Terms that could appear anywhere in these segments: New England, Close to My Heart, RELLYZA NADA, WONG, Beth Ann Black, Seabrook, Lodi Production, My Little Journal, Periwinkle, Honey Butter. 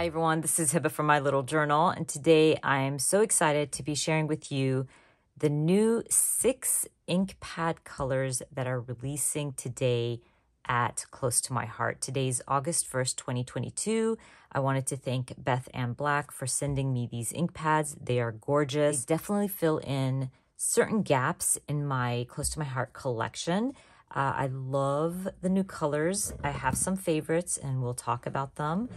Hi everyone, this is Hiba from My Little Journal, and today I am so excited to be sharing with you the new 6 ink pad colors that are releasing today at Close to My Heart. Today's August 1st, 2022. I wanted to thank Beth Ann Black for sending me these ink pads. They are gorgeous. They definitely fill in certain gaps in my Close to My Heart collection. I love the new colors. I have some favorites and we'll talk about them.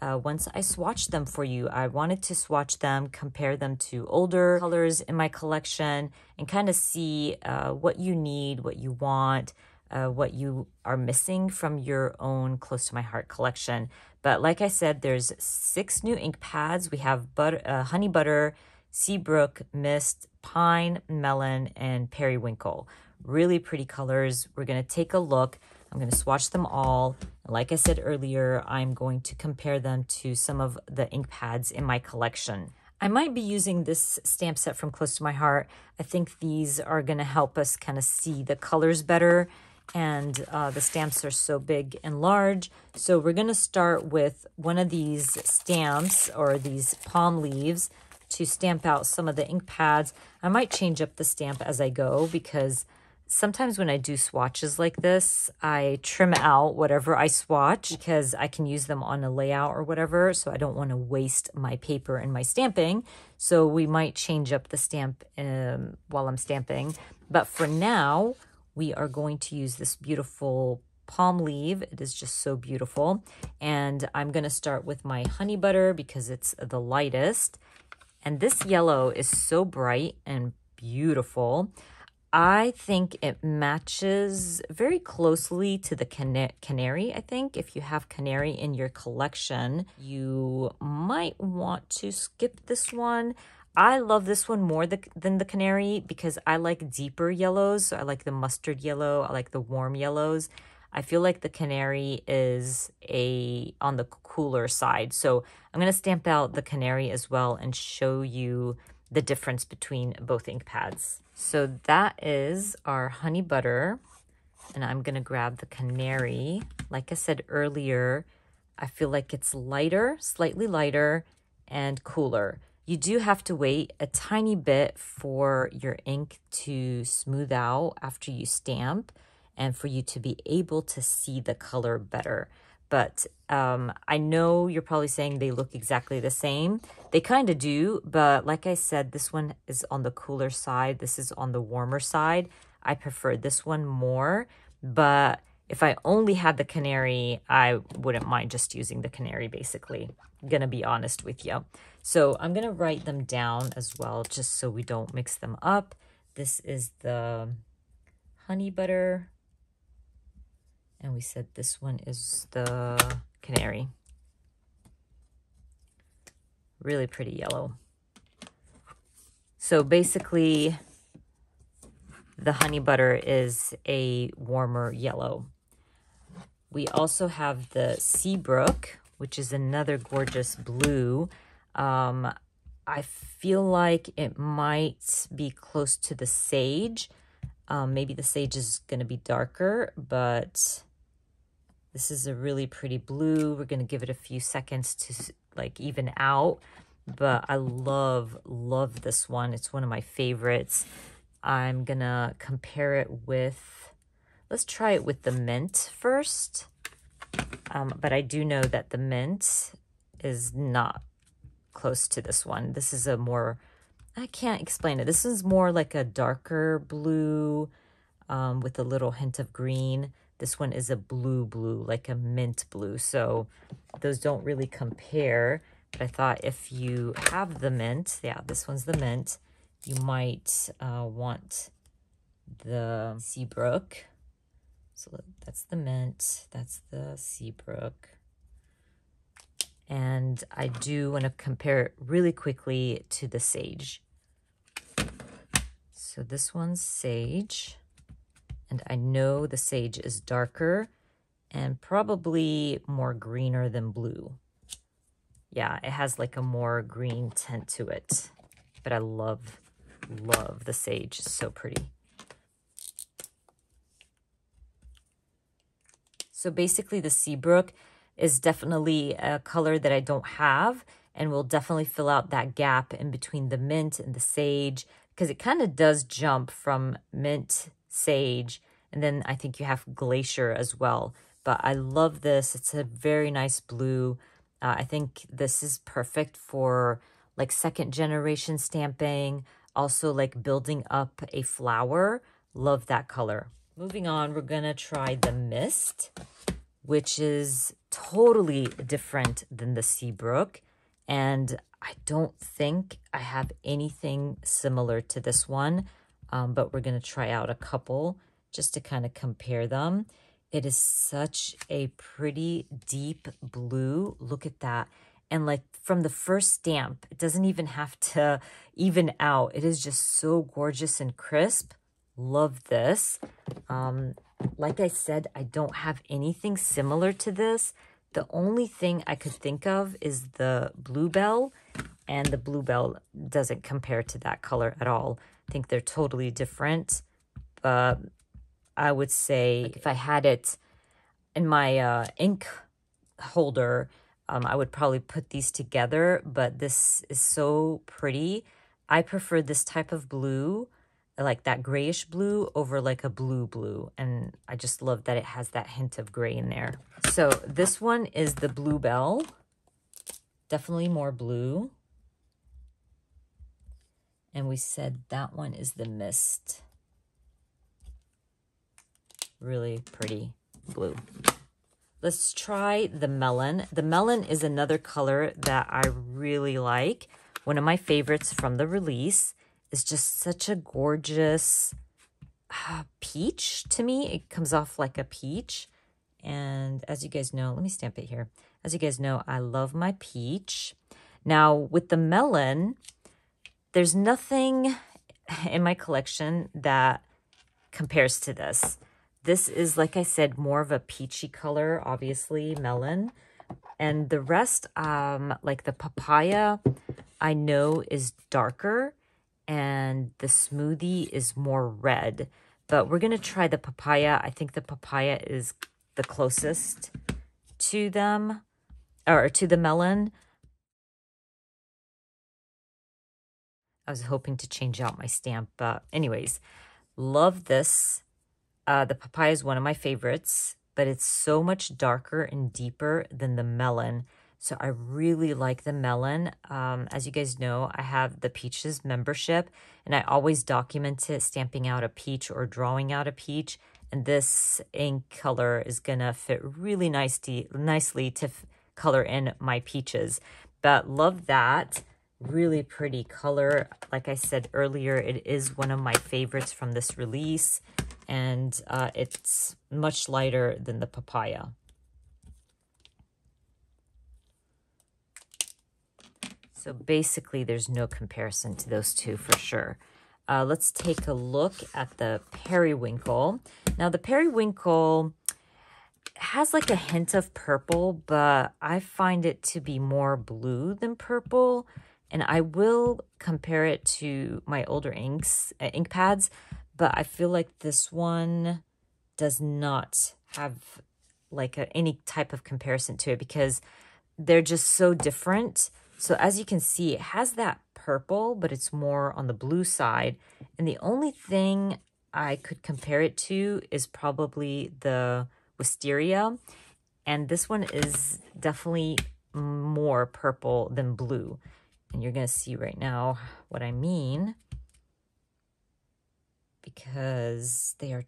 Once I swatched them for you, I wanted to swatch them, compare them to older colors in my collection, and kind of see what you need, what you want, what you are missing from your own Close to My Heart collection. But like I said, there's 6 new ink pads. We have Honey Butter, Seabrook, Mist, Pine, Melon, and Periwinkle. Really pretty colors. We're going to take a look. I'm going to swatch them all. Like I said earlier, I'm going to compare them to some of the ink pads in my collection. I might be using this stamp set from Close to My Heart. I think these are going to help us kind of see the colors better. And the stamps are so big and large. So we're going to start with one of these stamps or these palm leaves to stamp out some of the ink pads. I might change up the stamp as I go because sometimes when I do swatches like this, I trim out whatever I swatch because I can use them on a layout or whatever, so I don't want to waste my paper and my stamping. So we might change up the stamp while I'm stamping. But for now, we are going to use this beautiful palm leaf. It is just so beautiful. And I'm going to start with my Honey Butter because it's the lightest. And this yellow is so bright and beautiful. I think it matches very closely to the canary, I think. If you have canary in your collection, you might want to skip this one. I love this one more than the canary because I like deeper yellows. So I like the mustard yellow. I like the warm yellows. I feel like the canary is on the cooler side. So I'm going to stamp out the canary as well and show you the difference between both ink pads. So that is our Honey Butter, and I'm gonna grab the canary. Like I said earlier, I feel like it's lighter, slightly lighter, and cooler. You do have to wait a tiny bit for your ink to smooth out after you stamp and for you to be able to see the color better. But I know you're probably saying they look exactly the same. They kind of do, but like I said, this one is on the cooler side. This is on the warmer side. I prefer this one more, but if I only had the canary, I wouldn't mind just using the canary, basically. I'm going to be honest with you. So I'm going to write them down as well, just so we don't mix them up. This is the Honey Butter. And we said this one is the canary. Really pretty yellow. So basically, the Honey Butter is a warmer yellow. We also have the Seabrook, which is another gorgeous blue. I feel like it might be close to the sage. Maybe the sage is going to be darker, but this is a really pretty blue. We're going to give it a few seconds to like even out, but I love this one. It's one of my favorites. I'm going to compare it with, let's try it with the mint first. But I do know that the mint is not close to this one. This is a more, I can't explain it. This is more like a darker blue with a little hint of green. This one is a blue, like a mint blue. So those don't really compare. But I thought if you have the mint, yeah, this one's the mint, you might want the Seabrook. So that's the mint, that's the Seabrook. And I do want to compare it really quickly to the sage. So this one's sage. And I know the sage is darker and probably more greener than blue. Yeah, it has like a more green tint to it. But I love the sage. It's so pretty. So basically the Seabrook, is definitely a color that I don't have and will definitely fill out that gap in between the mint and the sage, because it kind of does jump from mint, sage, and then I think you have glacier as well. But I love this. It's a very nice blue. I think this is perfect for like second generation stamping, also like building up a flower. Love that color. Moving on, we're gonna try the mist, which is totally different than the Seabrook. And I don't think I have anything similar to this one, but we're gonna try out a couple just to kind of compare them. It is such a pretty deep blue. Look at that. And like from the first stamp, it doesn't even have to even out. It is just so gorgeous and crisp. Love this. Like I said, I don't have anything similar to this. The only thing I could think of is the bluebell, and the bluebell doesn't compare to that color at all. I think they're totally different, but I would say like if I had it in my ink holder, I would probably put these together, but this is so pretty. I prefer this type of blue, like that grayish blue, over like a blue, and I just love that it has that hint of gray in there. So this one is the bluebell, definitely more blue. And we said that one is the mist. Really pretty blue. Let's try the melon. The melon is another color that I really like. One of my favorites from the release. It's just such a gorgeous peach to me. It comes off like a peach. And as you guys know, let me stamp it here. As you guys know, I love my peach. Now with the melon, there's nothing in my collection that compares to this. This is, like I said, more of a peachy color, obviously, melon. And the rest, like the papaya, I know is darker. And the smoothie is more red. But we're going to try the papaya. I think the papaya is the closest to them, or to the melon. I was hoping to change out my stamp, but anyways, love this. The papaya is one of my favorites, but it's so much darker and deeper than the melon. So I really like the melon. As you guys know, I have the peaches membership, and I always document it stamping out a peach or drawing out a peach. And this ink color is gonna fit really nicely to color in my peaches. But love that. Really pretty color. Like I said earlier, it is one of my favorites from this release, and it's much lighter than the papaya. So basically, there's no comparison to those two for sure. Let's take a look at the periwinkle. Now, the periwinkle has like a hint of purple, but I find it to be more blue than purple. And I will compare it to my older inks, ink pads, but I feel like this one does not have like any type of comparison to it because they're just so different. So as you can see, it has that purple, but it's more on the blue side. And the only thing I could compare it to is probably the wisteria. And this one is definitely more purple than blue. And you're going to see right now what I mean, because they are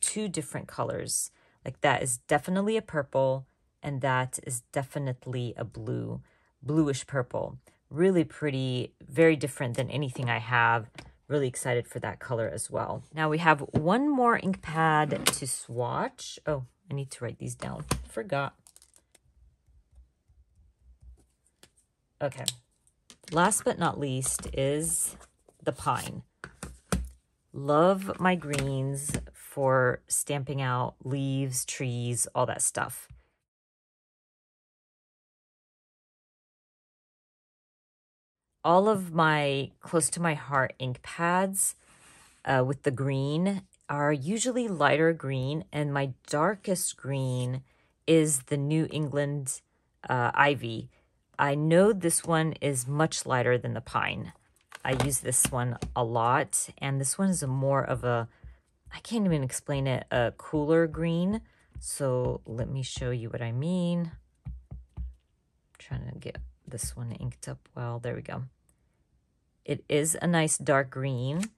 two different colors. Like that is definitely a purple, and that is definitely a blue, bluish purple. Really pretty, very different than anything I have. Really excited for that color as well. Now we have one more ink pad to swatch. Oh, I need to write these down. Forgot. Okay. Last but not least is the pine. Love my greens for stamping out leaves, trees, all that stuff. All of my Close to My Heart ink pads with the green are usually lighter green, and my darkest green is the New England Ivy. I know this one is much lighter than the pine. I use this one a lot, and this one is more of a, I can't even explain it, a cooler green. So let me show you what I mean. I'm trying to get this one inked up well. There we go. It is a nice dark green,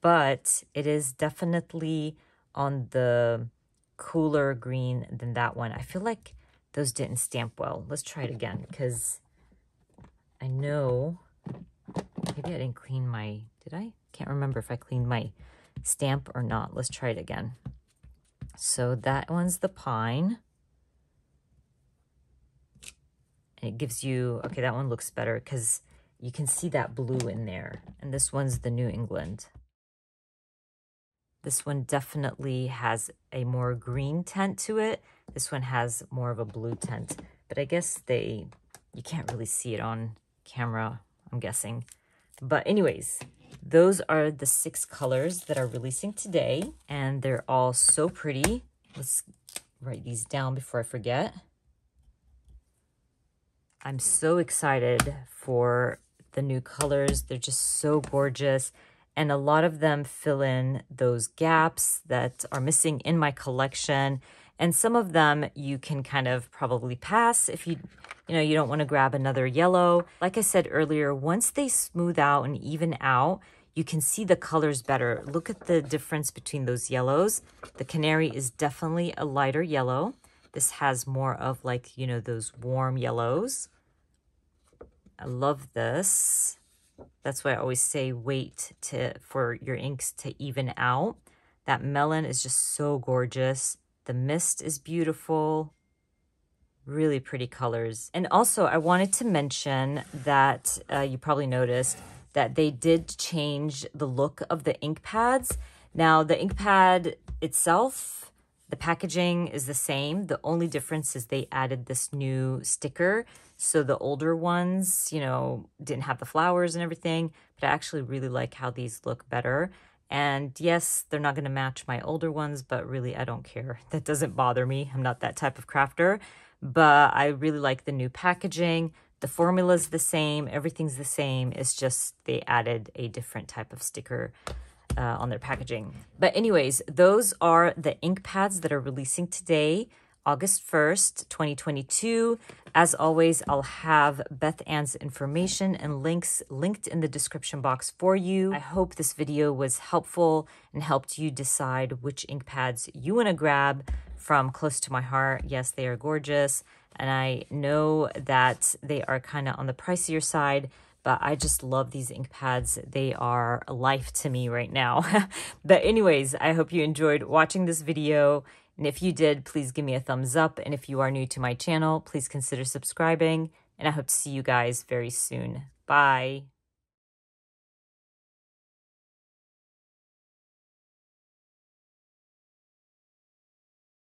but it is definitely on the cooler green than that one. I feel like those didn't stamp well. Let's try it again, because I know maybe I didn't clean my, did I? Can't remember if I cleaned my stamp or not. Let's try it again. So that one's the pine. And it gives you, okay, that one looks better because you can see that blue in there. And this one's the New England. This one definitely has a more green tint to it. This one has more of a blue tint, but I guess you can't really see it on camera, I'm guessing. But anyways, those are the 6 colors that are releasing today, and they're all so pretty. Let's write these down before I forget. I'm so excited for the new colors. They're just so gorgeous. And a lot of them fill in those gaps that are missing in my collection. And some of them you can kind of probably pass if you know, you don't want to grab another yellow. Like I said earlier, once they smooth out and even out, you can see the colors better. Look at the difference between those yellows. The canary is definitely a lighter yellow. This has more of like, you know, those warm yellows. I love this. That's why I always say wait for your inks to even out. That melon is just so gorgeous. The mist is beautiful. Really pretty colors. And also, I wanted to mention that you probably noticed that they did change the look of the ink pads. Now, the ink pad itself, the packaging is the same. The only difference is they added this new sticker. So the older ones, you know, didn't have the flowers and everything, but I actually really like how these look better. And yes, they're not going to match my older ones, but really, I don't care. That doesn't bother me. I'm not that type of crafter, but I really like the new packaging. The formula's the same. Everything's the same. It's just they added a different type of sticker on their packaging. But anyways, those are the ink pads that are releasing today, August 1st, 2022. As always, I'll have Beth Ann's information and links linked in the description box for you. I hope this video was helpful and helped you decide which ink pads you want to grab from Close to My Heart. Yes, they are gorgeous, and I know that they are kind of on the pricier side, but I just love these ink pads. They are a life to me right now. But anyways, I hope you enjoyed watching this video. And if you did, please give me a thumbs up. And if you are new to my channel, please consider subscribing. And I hope to see you guys very soon. Bye.